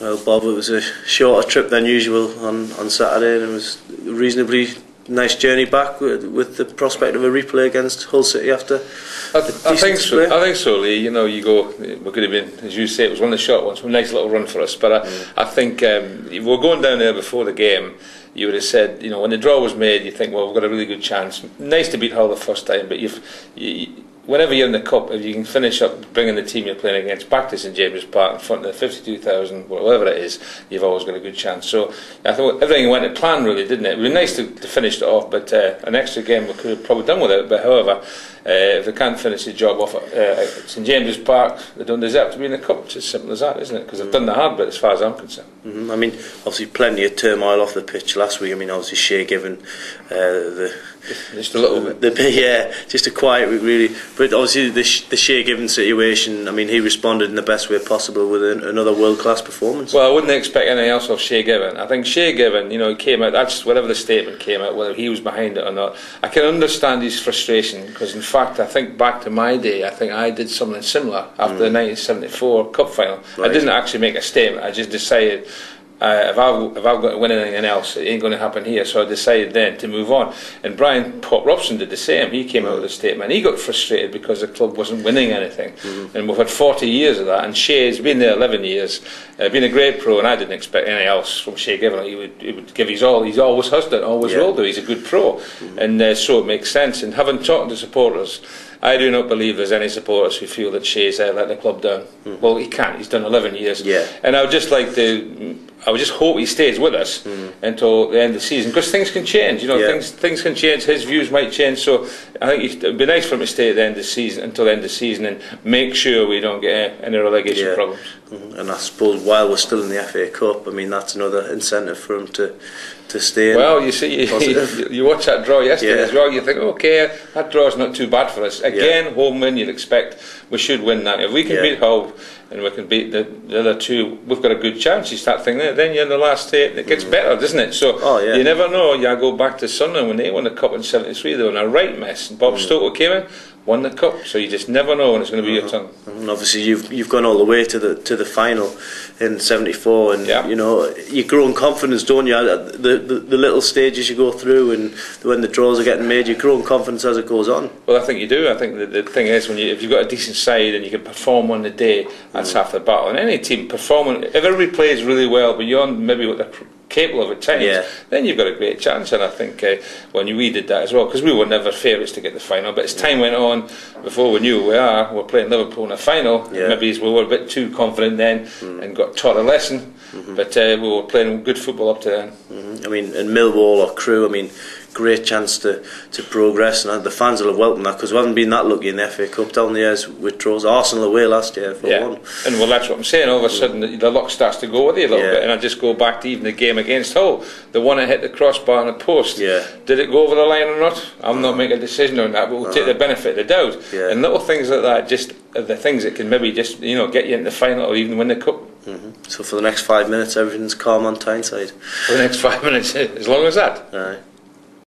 Well, Bob, it was a shorter trip than usual on Saturday, and it was a reasonably nice journey back with the prospect of a replay against Hull City after. I think so, Lee. You know, you go. We could have been, as you say, it was one of the short ones. A nice little run for us, but I think if we were going down there before the game, you would have said, you know, when the draw was made, you think, well, we've got a really good chance. Nice to beat Hull the first time, but whenever you're in the cup, if you can finish up bringing the team you're playing against back to St James' Park in front of the 52,000, whatever it is, you've always got a good chance. So I thought everything went to plan, really, didn't it? It would be nice to finish it off, but an extra game we could have probably done with it. But however, if they can't finish the job off at St James' Park, they don't deserve to be in the cup. It's as simple as that, isn't it? Because they've done the hard bit, as far as I'm concerned. I mean, obviously plenty of turmoil off the pitch last week. I mean, obviously Shay Given just a little bit. Just a quiet week, really. But obviously the Shay Given situation, I mean, he responded in the best way possible with another world-class performance. Well, I wouldn't expect anything else of Shay Given. I think Shay Given, you know, he came out, that's whatever the statement came out, whether he was behind it or not. I can understand his frustration, because in fact, I think back to my day, I think I did something similar after the 1974 Cup Final. Right. I didn't actually make a statement, I just decided, if I've got to win anything else, it ain't going to happen here. So I decided then to move on. And Brian Pop Robson did the same. He came out with a statement. He got frustrated because the club wasn't winning anything. And we've had 40 years of that. And Shay's been there 11 years, been a great pro, and I didn't expect anything else from Shay Given. He would give his all. He's always has done, always will do. He's a good pro. And so it makes sense. And having talked to supporters, I do not believe there's any supporters who feel that Shay's let the club down. Well, he can't. He's done 11 years. And I would just like to... I would just hope he stays with us until the end of the season, because things can change. You know, things can change. His views might change. So I think it'd be nice for him to stay at the end of the season, until the end of the season, and make sure we don't get any relegation problems. And I suppose while we're still in the FA Cup, I mean, that's another incentive for him to stay. Well, you see, you watch that draw yesterday as well. You think, okay, that draw's not too bad for us. Again, home win. You'd expect we should win that. If we can beat Hull, and we can beat the other two, we've got a good chance. You start thinking, then you're in the last eight, and it gets better, doesn't it? So you never know. I go back to Sunderland when they won the Cup in '73, they were in a right mess. And Bob Stoker came in, won the Cup, so you just never know when it's going to be your turn. And obviously, you've gone all the way to the final in '74, and you know, you grow in confidence, don't you? The little stages you go through, and when the draws are getting made, you grow in confidence as it goes on. Well, I think you do. I think the thing is, if you've got a decent side and you can perform on the day, that's half the battle. And any team performing, if everybody plays really well beyond maybe what they're capable of at times, then you've got a great chance. And I think we did that as well, because we were never favourites to get the final, but as time went on, before we knew we were playing Liverpool in a final. Maybe we were a bit too confident then and got taught a lesson, but we were playing good football up to then. I mean, in Millwall or Crewe, I mean, great chance to progress, and the fans will have welcomed that, because we haven't been that lucky in the FA Cup down the years with draws. Arsenal away last year for one. And well, that's what I'm saying. All of a sudden the luck starts to go with you a little bit, and I just go back to even the game against Hull, the one that hit the crossbar and the post. Did it go over the line or not? I'm not making a decision on that, but we'll take the benefit of the doubt. And little things like that just are the things that can maybe just, you know, get you into the final or even win the cup. So for the next 5 minutes, everything's calm on Tyneside. For the next 5 minutes, as long as that. Aye.